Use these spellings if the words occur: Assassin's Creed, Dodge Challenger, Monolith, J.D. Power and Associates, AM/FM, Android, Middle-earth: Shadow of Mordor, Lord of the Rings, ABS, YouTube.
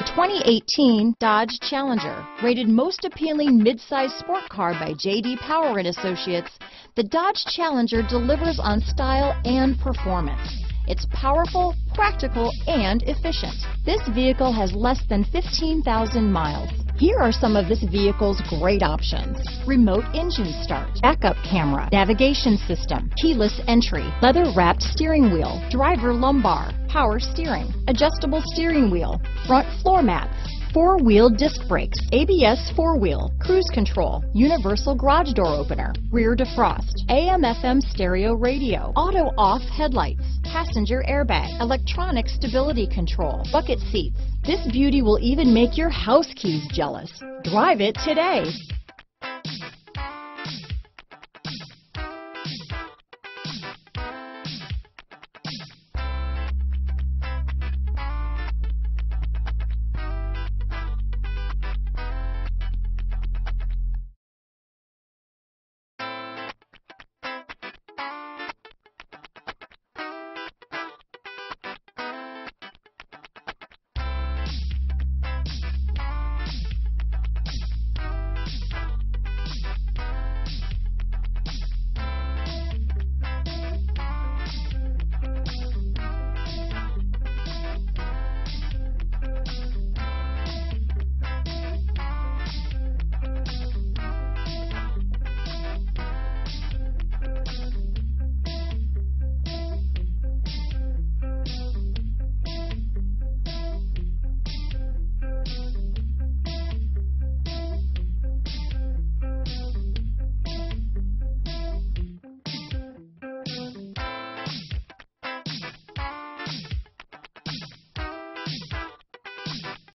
The 2018 Dodge Challenger, rated most appealing mid-size sport car by J.D. Power and Associates, the Dodge Challenger delivers on style and performance. It's powerful, practical, and efficient. This vehicle has less than 15,000 miles. Here are some of this vehicle's great options: remote engine start, backup camera, navigation system, keyless entry, leather-wrapped steering wheel, driver lumbar, power steering, adjustable steering wheel, front floor mats, four-wheel disc brakes, ABS four-wheel, cruise control, universal garage door opener, rear defrost, AM/FM stereo radio, auto-off headlights, passenger airbag, electronic stability control, bucket seats. This beauty will even make your house keys jealous. Drive it today.